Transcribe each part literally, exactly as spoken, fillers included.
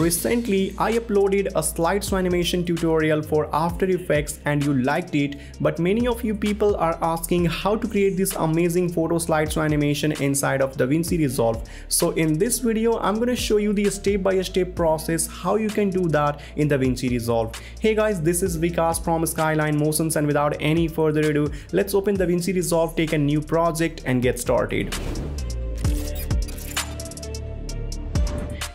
Recently, I uploaded a slides to animation tutorial for After Effects and you liked it, but many of you people are asking how to create this amazing photo slides to animation inside of DaVinci Resolve. So in this video, I'm gonna show you the step-by-step process how you can do that in DaVinci Resolve. Hey guys, this is Vikas from Skyline Motions, and without any further ado, let's open DaVinci Resolve, take a new project and get started.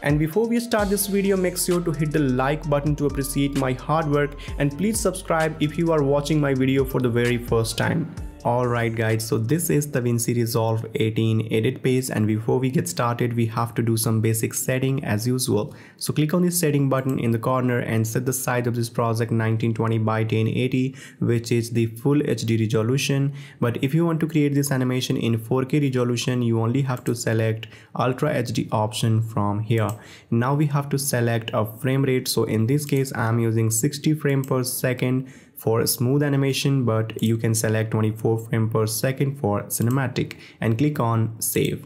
And before we start this video, make sure to hit the like button to appreciate my hard work, and please subscribe if you are watching my video for the very first time. Alright guys, so this is DaVinci Resolve eighteen edit page, and before we get started we have to do some basic setting as usual. So click on the setting button in the corner and set the size of this project nineteen twenty by ten eighty, which is the full H D resolution. But if you want to create this animation in four K resolution, you only have to select Ultra H D option from here. Now we have to select a frame rate, so in this case I am using sixty frames per second for smooth animation, but you can select twenty-four frames per second for cinematic and click on save.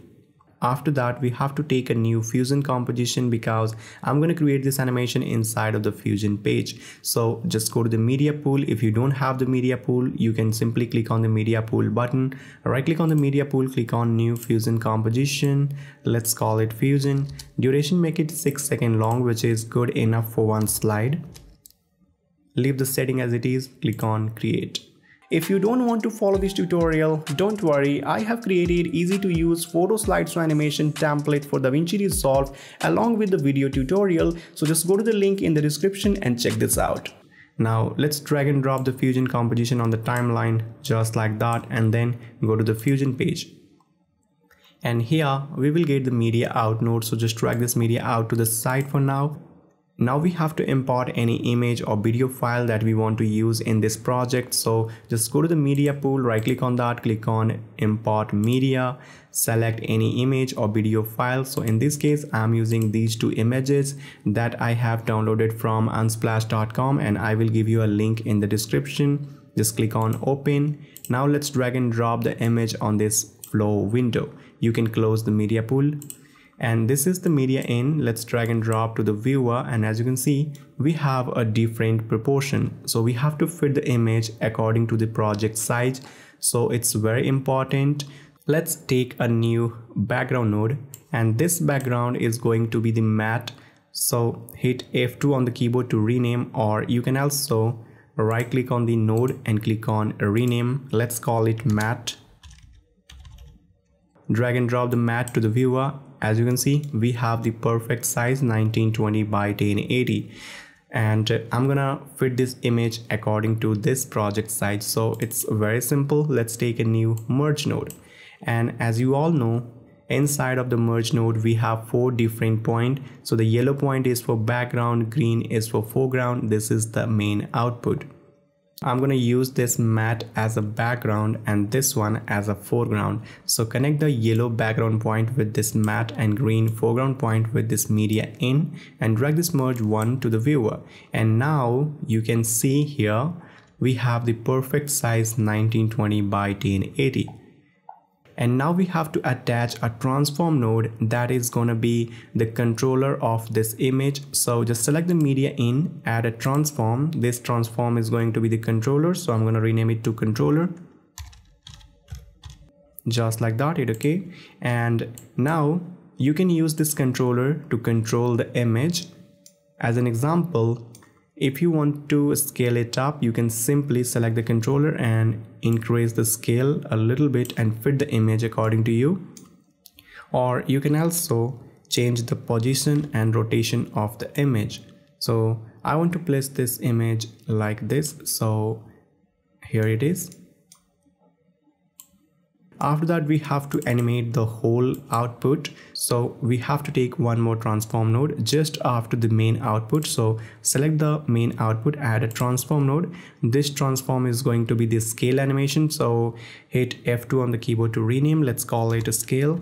After that we have to take a new fusion composition because I'm going to create this animation inside of the fusion page. So just go to the media pool. If you don't have the media pool, you can simply click on the media pool button, right click on the media pool, click on new fusion composition, let's call it fusion, duration make it six seconds long, which is good enough for one slide. Leave the setting as it is, click on create. If you don't want to follow this tutorial, don't worry, I have created easy to use photo slides to animation template for DaVinci Resolve along with the video tutorial, so just go to the link in the description and check this out. Now let's drag and drop the fusion composition on the timeline just like that, and then go to the fusion page. And here we will get the media out node, so just drag this media out to the side for now. Now we have to import any image or video file that we want to use in this project, so just go to the media pool, right click on that, click on import media, select any image or video file. So in this case I am using these two images that I have downloaded from unsplash dot com, and I will give you a link in the description. Just click on open. Now let's drag and drop the image on this flow window. You can close the media pool. And this is the media in. Let's drag and drop to the viewer, and as you can see we have a different proportion, so we have to fit the image according to the project size, so it's very important. Let's take a new background node, and this background is going to be the matte, so hit F two on the keyboard to rename, or you can also right click on the node and click on rename. Let's call it matte. Drag and drop the matte to the viewer. As you can see we have the perfect size nineteen twenty by ten eighty, and I'm gonna fit this image according to this project size, so it's very simple. Let's take a new merge node, and as you all know inside of the merge node we have four different points. So the yellow point is for background, green is for foreground, this is the main output. I'm gonna use this matte as a background and this one as a foreground. So connect the yellow background point with this matte and green foreground point with this media in, and drag this merge one to the viewer. And now you can see here we have the perfect size nineteen twenty by ten eighty. And now we have to attach a transform node that is gonna be the controller of this image. So just select the media in, add a transform. This transform is going to be the controller, so I'm gonna rename it to controller. Just like that, hit okay. And now you can use this controller to control the image. As an example, if you want to scale it up, you can simply select the controller and increase the scale a little bit and fit the image according to you. Or you can also change the position and rotation of the image. So I want to place this image like this, so here it is. After that we have to animate the whole output, so we have to take one more transform node just after the main output. So select the main output, add a transform node. This transform is going to be the scale animation, so hit F two on the keyboard to rename. Let's call it a scale.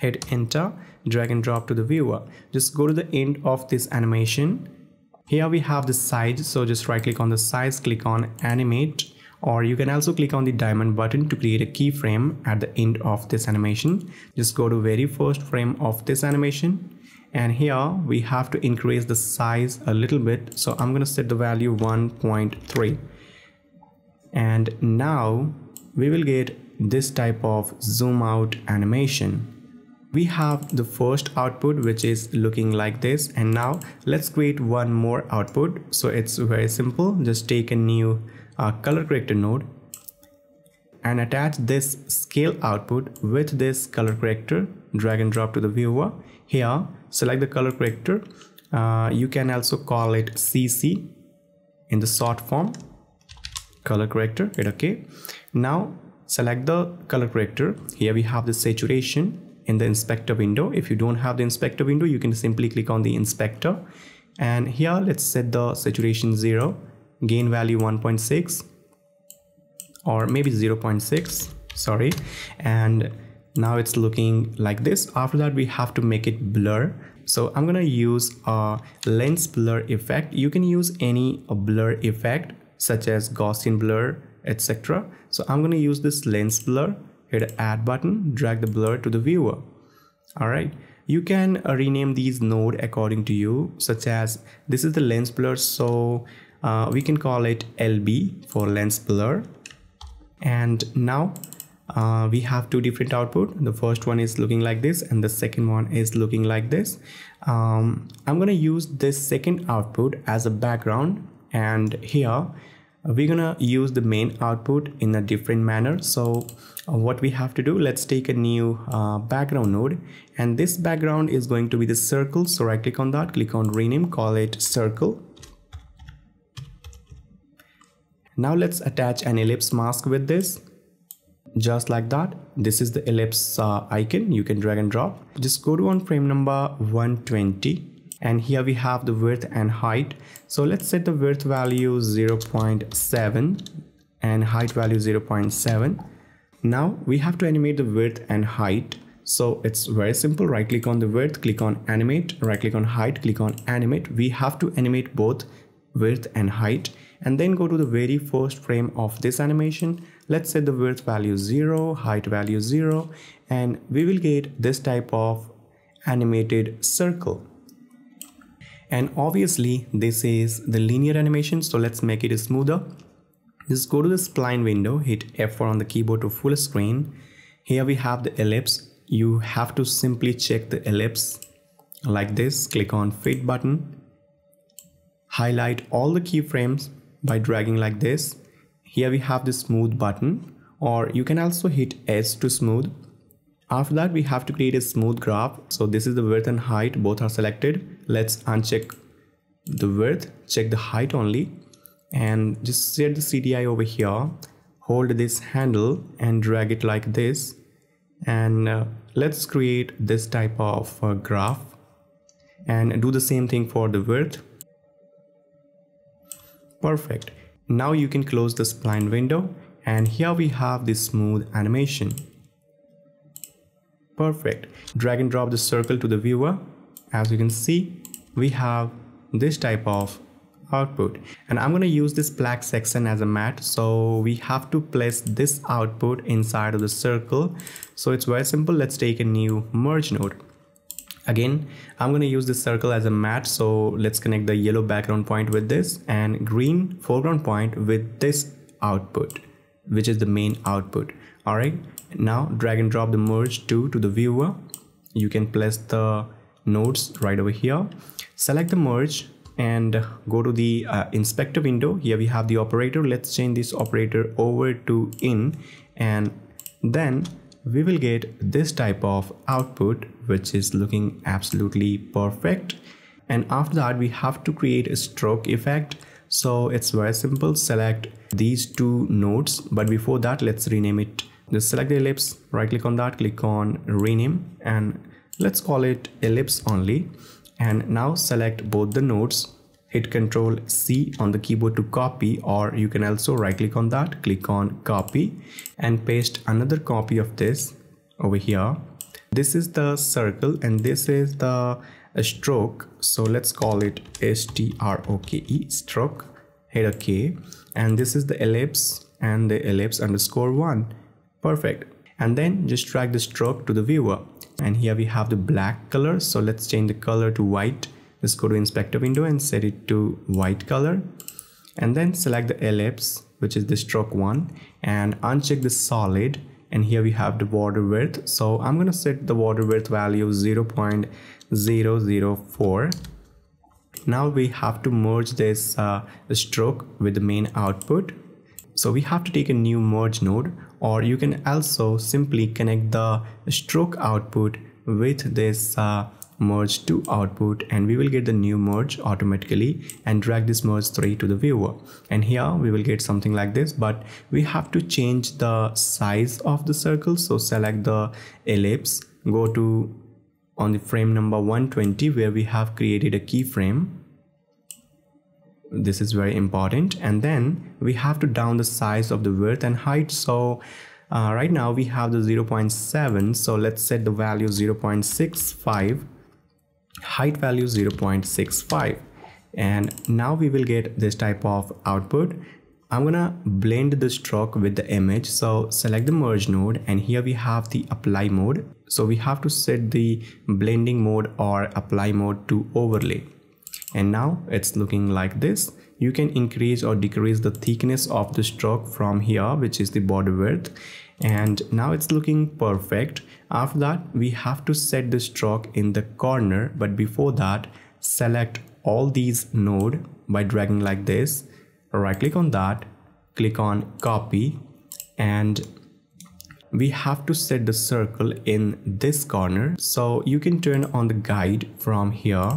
Hit enter, drag and drop to the viewer. Just go to the end of this animation. Here we have the size, so just right click on the size, click on animate. Or you can also click on the diamond button to create a keyframe at the end of this animation. Just go to very first frame of this animation and here we have to increase the size a little bit. So I'm going to set the value one point three, and now we will get this type of zoom out animation. We have the first output which is looking like this, and now let's create one more output. So it's very simple, just take a new uh, color corrector node and attach this scale output with this color corrector, drag and drop to the viewer. Here select the color corrector, uh, you can also call it C C in the short form, color corrector, hit OK. Now select the color corrector, here we have the saturation in the inspector window. If you don't have the inspector window, you can simply click on the inspector, and here let's set the saturation zero, gain value one point six or maybe zero point six, sorry, and now it's looking like this. After that we have to make it blur, so I'm gonna use a lens blur effect. You can use any a blur effect such as Gaussian blur, etc. So I'm gonna use this lens blur, hit add button, drag the blur to the viewer. All right, you can rename these node according to you, such as this is the lens blur, so uh, we can call it L B for lens blur. And now uh, we have two different output. The first one is looking like this and the second one is looking like this. um, I'm gonna use this second output as a background, and here we're gonna use the main output in a different manner. So uh, what we have to do, let's take a new uh, background node, and this background is going to be the circle. So right click on that, click on rename, call it circle. Now let's attach an ellipse mask with this, just like that. This is the ellipse uh, icon, you can drag and drop. Just go to on frame number one twenty, and here we have the width and height. So let's set the width value zero point seven and height value zero point seven. Now we have to animate the width and height. So it's very simple, right click on the width, click on animate, right click on height, click on animate. We have to animate both width and height, and then go to the very first frame of this animation. Let's set the width value zero, height value zero, and we will get this type of animated circle. And obviously this is the linear animation, so let's make it smoother. Just go to the spline window, hit F four on the keyboard to full screen. Here we have the ellipse. You have to simply check the ellipse like this, click on fit button, highlight all the keyframes by dragging like this. Here we have the smooth button, or you can also hit S to smooth. After that we have to create a smooth graph. So this is the width and height, both are selected. Let's uncheck the width, check the height only, and just set the C D I over here, hold this handle and drag it like this, and uh, let's create this type of uh, graph and do the same thing for the width. Perfect. Now you can close the spline window, and here we have this smooth animation. Perfect. Drag and drop the circle to the viewer. As you can see, we have this type of output, and I'm going to use this black section as a mat. So we have to place this output inside of the circle. So it's very simple. Let's take a new merge node. Again, I'm going to use this circle as a mat, so let's connect the yellow background point with this and green foreground point with this output, which is the main output. All right, now drag and drop the merge two to the viewer. You can place the nodes right over here, select the merge and go to the uh, inspector window. Here we have the operator. Let's change this operator over to in, and then we will get this type of output which is looking absolutely perfect. And after that we have to create a stroke effect. So it's very simple, select these two nodes, but before that let's rename it. Just select the ellipse, right click on that, click on rename, and let's call it ellipse only. And now select both the nodes, hit Control C on the keyboard to copy, or you can also right click on that, click on copy and paste another copy of this over here. This is the circle and this is the stroke, so let's call it S T R O K E, stroke, hit OK, and this is the ellipse and the ellipse underscore one. Perfect. and then just drag the stroke to the viewer. And here we have the black color, so let's change the color to white. Let's go to inspector window and set it to white color, and then select the ellipse, which is the stroke one, and uncheck the solid. And here we have the border width, so I'm gonna set the border width value zero point zero zero four. Now we have to merge this uh, stroke with the main output, so we have to take a new merge node, or you can also simply connect the stroke output with this uh, merge to output, and we will get the new merge automatically, and drag this merge three to the viewer. And here we will get something like this, but we have to change the size of the circle. So select the ellipse, go to on the frame number one twenty where we have created a keyframe. This is very important. And then we have to down the size of the width and height. So uh, right now we have the zero point seven, so let's set the value zero point six five, height value zero point six five, and now we will get this type of output. I'm gonna blend the stroke with the image, so select the merge node, and here we have the apply mode, so we have to set the blending mode or apply mode to overlay, and now it's looking like this. You can increase or decrease the thickness of the stroke from here, which is the border width, and now it's looking perfect. After that, we have to set the stroke in the corner, but before that, select all these nodes by dragging like this, right click on that, click on copy, and we have to set the circle in this corner. So you can turn on the guide from here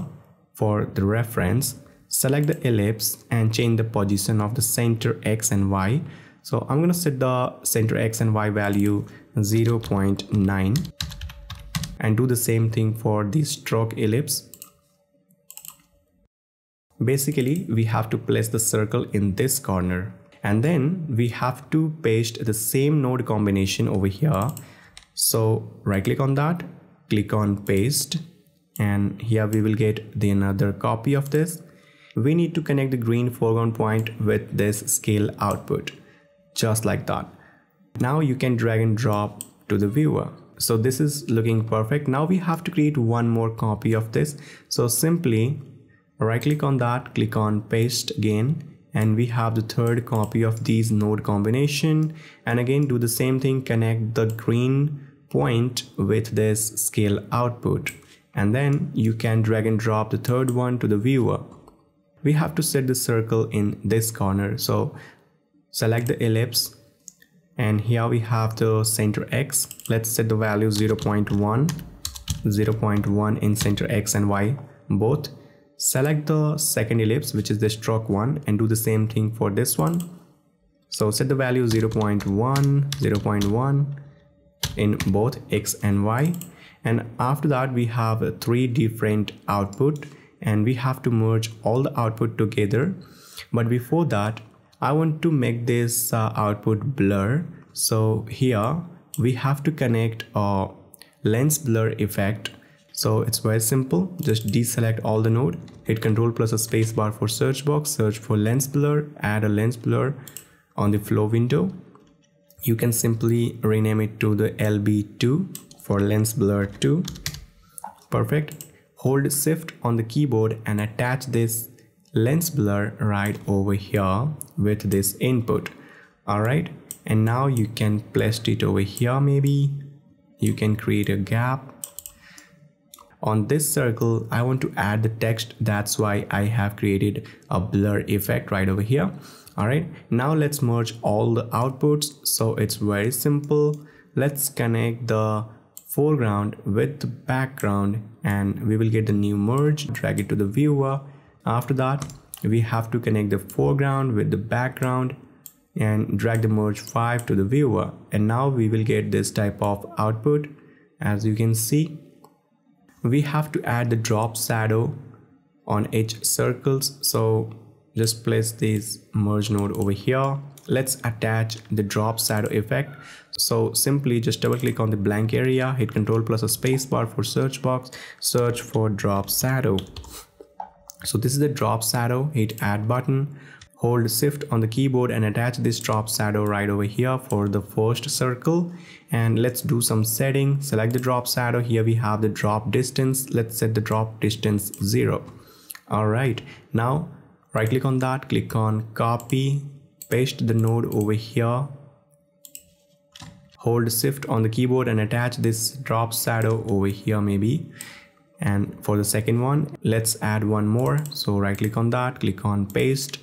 for the reference, select the ellipse and change the position of the center X and Y. So I'm going to set the center X and Y value zero point nine and do the same thing for the stroke ellipse. Basically, we have to place the circle in this corner, and then we have to paste the same node combination over here. So right click on that, click on paste, and here we will get the another copy of this. We need to connect the green foreground point with this scale output. Just like that. Now you can drag and drop to the viewer. So this is looking perfect. Now we have to create one more copy of this. So simply right click on that, click on paste again, and we have the third copy of these node combination. And again, do the same thing, connect the green point with this scale output. And then you can drag and drop the third one to the viewer. We have to set the circle in this corner. So select the ellipse, and here we have the center X. Let's set the value zero point one, zero point one in center X and Y both. Select the second ellipse, which is the stroke one, and do the same thing for this one. So set the value zero point one, zero point one in both X and Y. And after that, we have three different output, and we have to merge all the output together. But before that, I want to make this uh, output blur. So here we have to connect a uh, lens blur effect. So it's very simple. Just deselect all the node, hit control plus a space bar for search box, search for lens blur, add a lens blur on the flow window. You can simply rename it to the L B two for lens blur two. Perfect. Hold shift on the keyboard and attach this lens blur right over here with this input. All right, and now you can place it over here. Maybe you can create a gap on this circle. I want to add the text, that's why I have created a blur effect right over here. All right, now let's merge all the outputs. So it's very simple. Let's connect the foreground with the background, and we will get the new merge. Drag it to the viewer. After that, we have to connect the foreground with the background and drag the merge five to the viewer. And now we will get this type of output. As you can see, we have to add the drop shadow on each circles. So just place this merge node over here. Let's attach the drop shadow effect. So simply just double click on the blank area, hit control plus a space bar for search box, search for drop shadow. So this is the drop shadow, hit add button, Hold Shift on the keyboard and attach this drop shadow right over here for the first circle. And let's do some setting. Select the drop shadow. Here we have the drop distance. Let's set the drop distance zero. All right. Now right click on that. Click on copy. Paste the node over here. Hold Shift on the keyboard and attach this drop shadow over here maybe. And for the second one, let's add one more. So right click on that. Click on paste.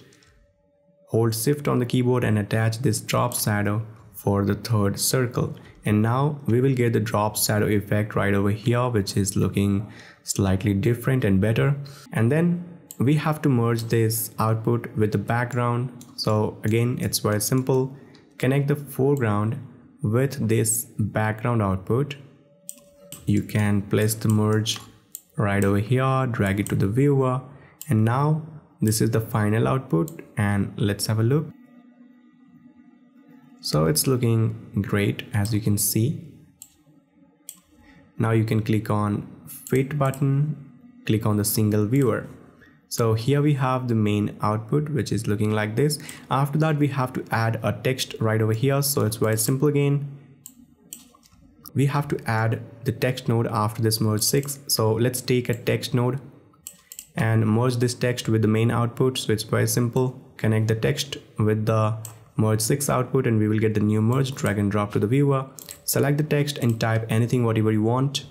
Hold Shift on the keyboard and attach this drop shadow for the third circle. And now we will get the drop shadow effect right over here, which is looking slightly different and better. And then we have to merge this output with the background. So again, it's very simple. Connect the foreground with this background output. You can place the merge right over here, drag it to the viewer, and now this is the final output, and let's have a look. So it's looking great, as you can see. Now you can click on Fit button, click on the single viewer. So here we have the main output, which is looking like this. After that, we have to add a text right over here. So it's very simple again. We have to add the text node after this merge six. So let's take a text node and merge this text with the main output. So it's very simple. Connect the text with the merge six output and we will get the new merge. Drag and drop to the viewer. Select the text and type anything whatever you want.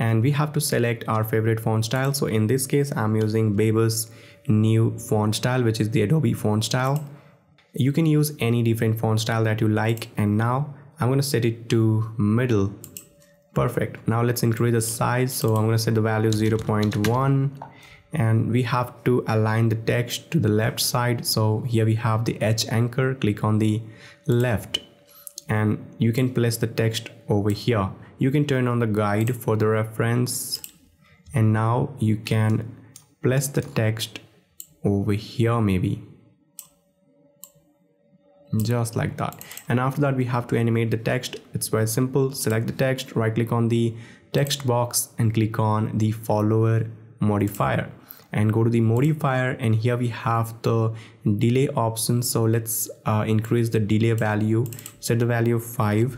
And we have to select our favorite font style. So in this case, I'm using Bebas Neue font style, which is the Adobe font style. You can use any different font style that you like. And now I'm going to set it to middle. Perfect. Now let's increase the size. So I'm going to set the value zero point one and we have to align the text to the left side. So here we have the H anchor. Click on the left and you can place the text over here. You can turn on the guide for the reference. And now you can place the text over here maybe. Just like that. And after that we have to animate the text. It's very simple. Select the text, right click on the text box and click on the follower modifier and go to the modifier, and here we have the delay option. So let's uh, increase the delay value, set the value of five,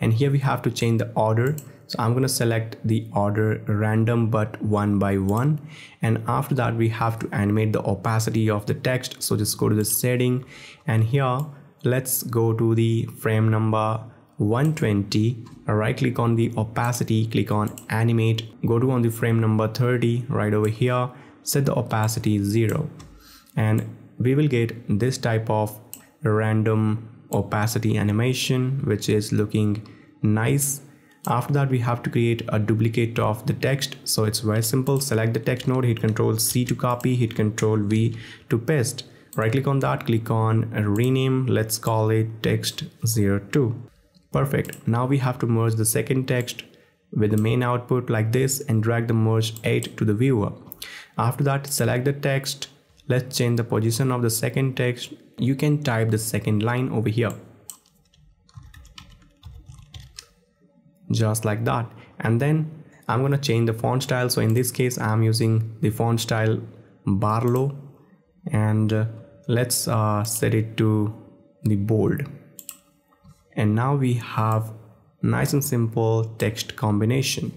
and here we have to change the order. So I'm going to select the order random but one by one, and after that we have to animate the opacity of the text. So just go to the setting and here let's go to the frame number one twenty, right click on the opacity, click on animate, go to on the frame number thirty right over here, set the opacity zero, and we will get this type of random opacity animation which is looking nice. After that we have to create a duplicate of the text. So it's very simple. Select the text node, hit control C to copy, hit control V to paste. Right click on that, click on rename. Let's call it text zero two. Perfect. Now we have to merge the second text with the main output like this and drag the merge eight to the viewer. After that select the text. Let's change the position of the second text. You can type the second line over here. Just like that. And then I'm going to change the font style. So in this case, I'm using the font style Barlow and uh, let's uh, set it to the bold. And now we have nice and simple text combination.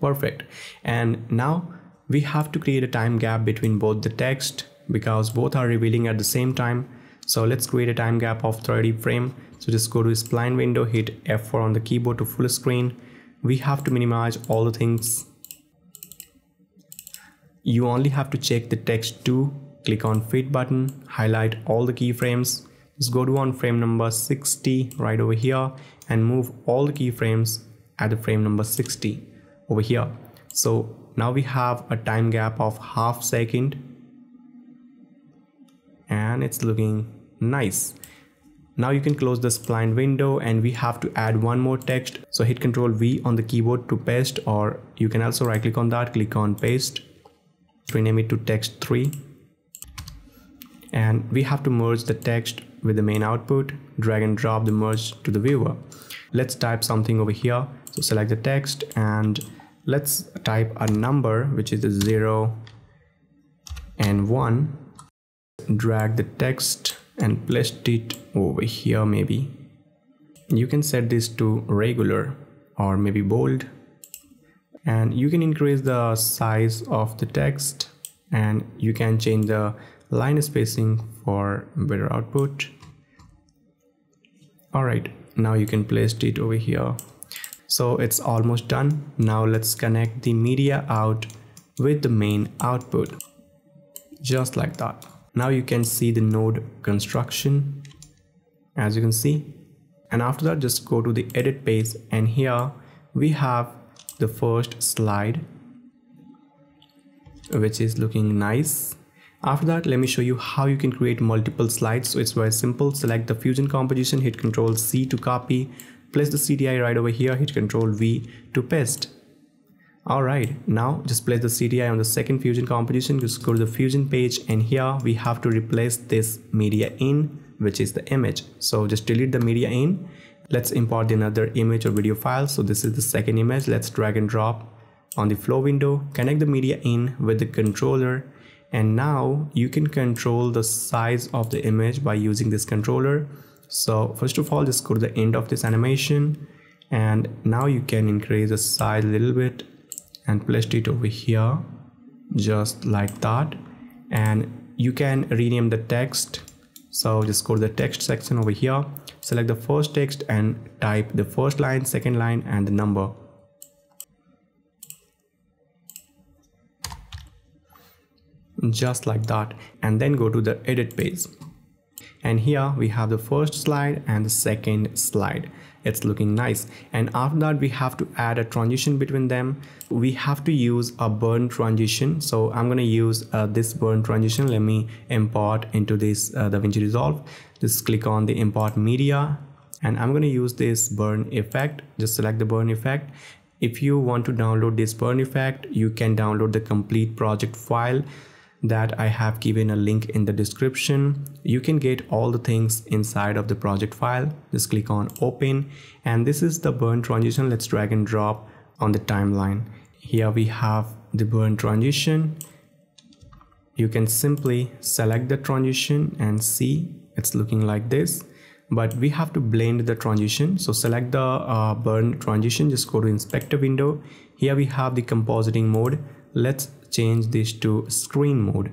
Perfect. And now we have to create a time gap between both the text because both are revealing at the same time. So let's create a time gap of thirty frame. So just go to spline window, hit F four on the keyboard to full screen. We have to minimize all the things. You only have to check the text too. Click on fit button, highlight all the keyframes. Just go to on frame number sixty right over here and move all the keyframes at the frame number sixty over here. So now we have a time gap of half second. And it's looking nice. Now you can close the spline window and we have to add one more text. So hit control V on the keyboard to paste, or you can also right click on that, click on paste, rename it to text three. And we have to merge the text with the main output, drag and drop the merge to the viewer. Let's type something over here. So select the text and Let's type a number, which is a zero and one. Drag the text and place it over here. Maybe you can set this to regular or maybe bold, and you can increase the size of the text, and you can change the line spacing for better output. All right, now you can place it over here. So it's almost done. Now let's connect the media out with the main output, just like that. Now you can see the node construction, as you can see. And after that, just go to the edit page, and here we have the first slide, which is looking nice. After that, let me show you how you can create multiple slides. So it's very simple. Select the fusion composition, hit Ctrl C to copy, place the C D I right over here, hit Ctrl V to paste. Alright, now just place the C D I on the second fusion composition. Just go to the fusion page, and here we have to replace this media in, which is the image. So just delete the media in. Let's import another image or video file. So this is the second image. Let's drag and drop on the flow window, connect the media in with the controller, and now you can control the size of the image by using this controller. So first of all, just go to the end of this animation, and now you can increase the size a little bit and place it over here, just like that. And you can rename the text. So just go to the text section over here, select the first text and type the first line, second line, and the number. Just like that. And then go to the edit page, and here we have the first slide and the second slide. It's looking nice. And after that, we have to add a transition between them. We have to use a burn transition. So I'm going to use uh, this burn transition. Let me import into this uh, DaVinci Resolve. Just click on the import media, and I'm going to use this burn effect. Just select the burn effect. If you want to download this burn effect, you can download the complete project file that I have given a link in the description. You can get all the things inside of the project file. Just click on open, and this is the burn transition. Let's drag and drop on the timeline. Here we have the burn transition. You can simply select the transition and see it's looking like this, but we have to blend the transition. So select the uh, burn transition, just go to inspector window. Here we have the compositing mode. Let's change this to screen mode.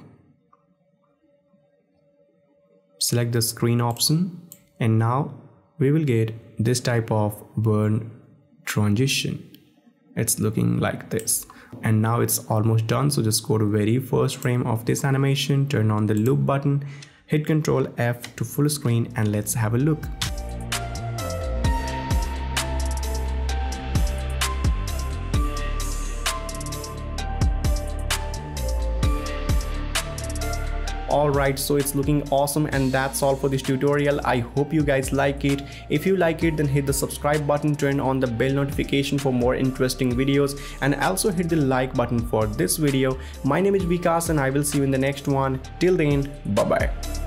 Select the screen option, and now we will get this type of burn transition. It's looking like this, and now it's almost done. So just go to very first frame of this animation, turn on the loop button, hit Ctrl F to full screen, and let's have a look. Alright, so it's looking awesome, and that's all for this tutorial. I hope you guys like it. If you like it, then hit the subscribe button, turn on the bell notification for more interesting videos, and also hit the like button for this video. My name is Vikas, and I will see you in the next one. Till then, bye bye.